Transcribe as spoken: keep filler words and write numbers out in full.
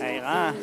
Ahí va.